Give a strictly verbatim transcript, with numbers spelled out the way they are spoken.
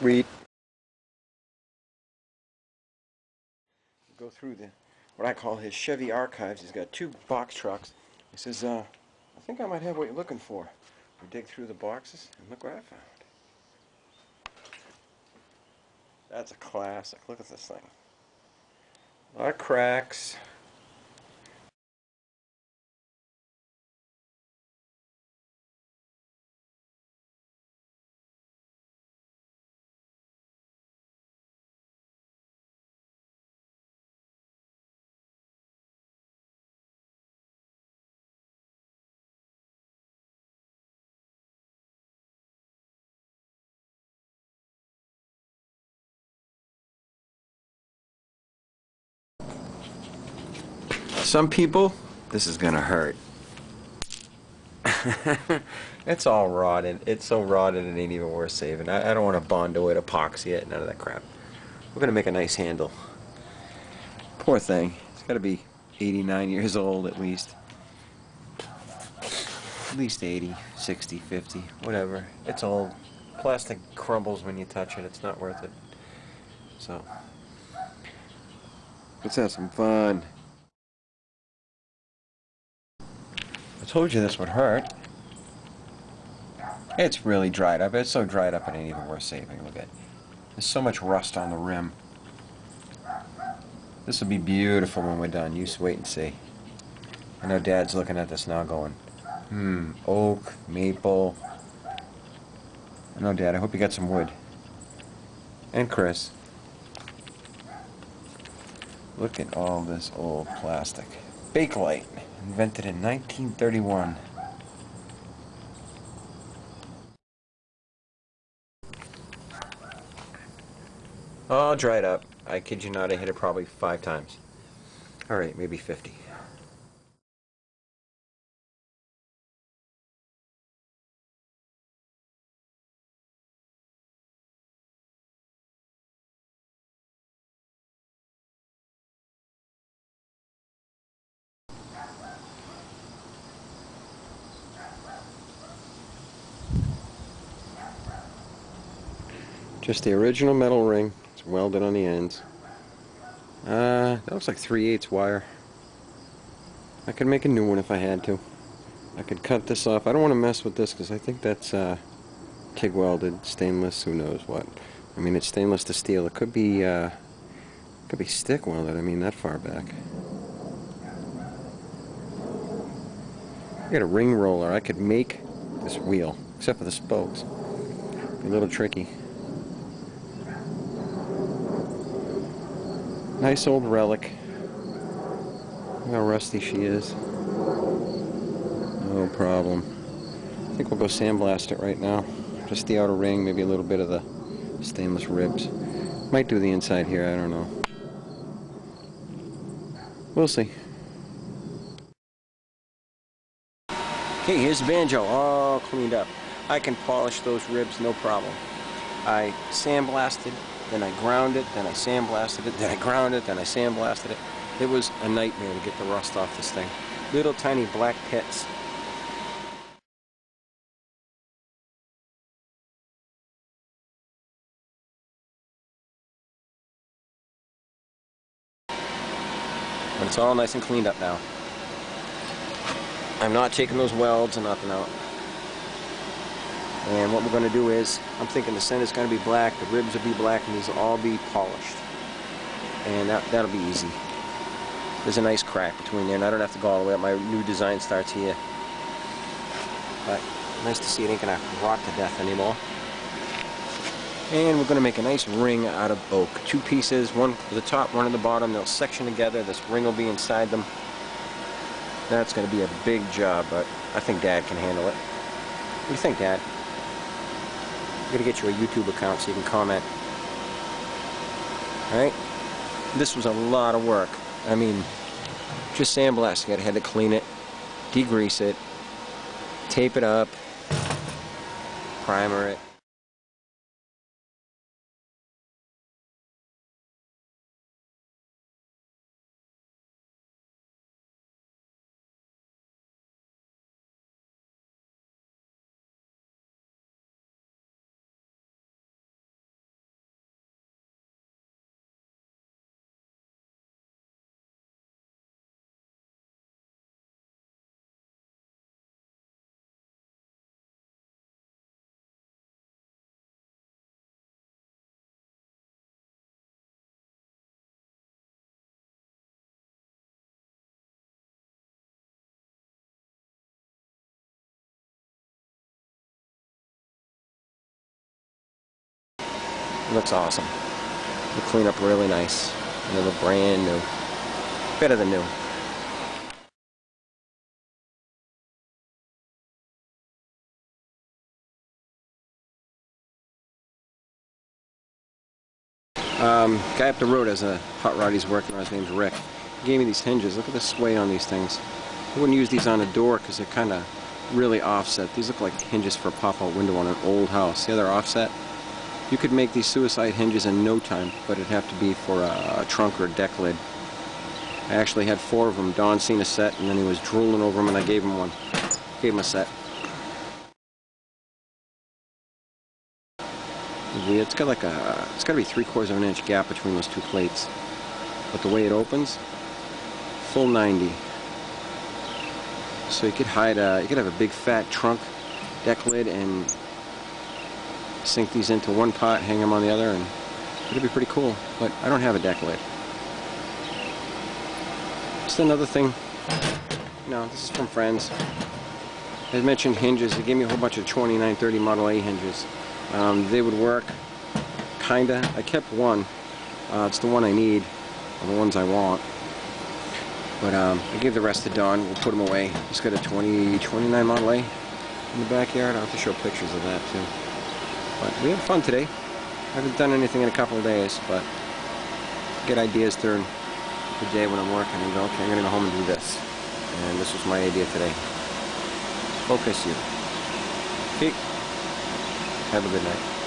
we go through the what I call his Chevy archives. He's got two box trucks. He says, uh, I think I might have what you're looking for. We dig through the boxes, and look what I found. That's a classic. Look at this thing. A lot of cracks. Some people, this is gonna hurt. It's all rotted. It's so rotted it ain't even worth saving. I, I don't want to Bondo it, epoxy it, none of that crap. We're gonna make a nice handle. Poor thing. It's gotta be eighty-nine years old at least. At least eighty, sixty, fifty, whatever. It's old. Plastic crumbles when you touch it. It's not worth it. So, let's have some fun. I told you this would hurt. It's really dried up. It's so dried up it ain't even worth saving. Look at it. There's so much rust on the rim. This will be beautiful when we're done. You just wait and see. I know Dad's looking at this now going, hmm, oak, maple. I know, Dad, I hope you got some wood. And Chris. Look at all this old plastic. Bakelite. Invented in nineteen thirty-one. All dried up. I kid you not, I hit it probably five times. Alright, maybe fifty. Just the original metal ring. It's welded on the ends. Uh, that looks like three eighths wire. I could make a new one if I had to. I could cut this off. I don't want to mess with this because I think that's uh, TIG welded, stainless, who knows what. I mean, it's stainless to steel. It could be, uh, could be stick welded. I mean, that far back. I got a ring roller. I could make this wheel, except for the spokes. It'd be a little tricky. Nice old relic. Look how rusty she is. No problem. I think we'll go sandblast it right now. Just the outer ring, maybe a little bit of the stainless ribs. Might do the inside here, I don't know. We'll see. Okay, here's the banjo, all cleaned up. I can polish those ribs, no problem. I sandblasted. Then I ground it, then I sandblasted it, then I ground it, then I sandblasted it. It was a nightmare to get the rust off this thing. Little tiny black pits. But it's all nice and cleaned up now. I'm not taking those welds or nothing out. And what we're going to do is, I'm thinking the center's going to be black, the ribs will be black, and these will all be polished. And that, that'll be easy. There's a nice crack between there, and I don't have to go all the way up. My new design starts here. But nice to see it ain't going to rot to death anymore. And we're going to make a nice ring out of oak. Two pieces, one at the top, one at the bottom. They'll section together. This ring will be inside them. That's going to be a big job, but I think Dad can handle it. What do you think, Dad? I'm going to get you a YouTube account so you can comment. Alright? This was a lot of work. I mean, just sandblasting it. I had to clean it, degrease it, tape it up, primer it. It looks awesome. It'll clean up really nice. It'll look brand new. Better than new. Um, guy up the road has a hot rod he's working on. His name's Rick. He gave me these hinges. Look at the sway on these things. I wouldn't use these on a door because they're kind of really offset. These look like hinges for a pop-out window on an old house. See how they're offset? You could make these suicide hinges in no time, but it'd have to be for a, a trunk or a deck lid. I actually had four of them. Don seen a set, and then he was drooling over them, and I gave him one. Gave him a set. It's got like a, it's got to be three quarters of an inch gap between those two plates. But the way it opens, full ninety. So you could hide a, you could have a big fat trunk deck lid and sink these into one pot, hang them on the other, and it'd be pretty cool. But I don't have a deck lid. Just another thing. No, this is from friends. I mentioned hinges. They gave me a whole bunch of twenty-nine thirty Model A hinges. Um, they would work, kinda. I kept one. Uh, it's the one I need, or the ones I want. But um, I gave the rest to Don. We'll put them away. Just got a twenty twenty-nine Model A in the backyard. I'll have to show pictures of that too. But we had fun today. I haven't done anything in a couple of days, but I get ideas during the day when I'm working and go, okay, I'm gonna go home and do this. And this was my idea today. Focus you. Peace. Have a good night.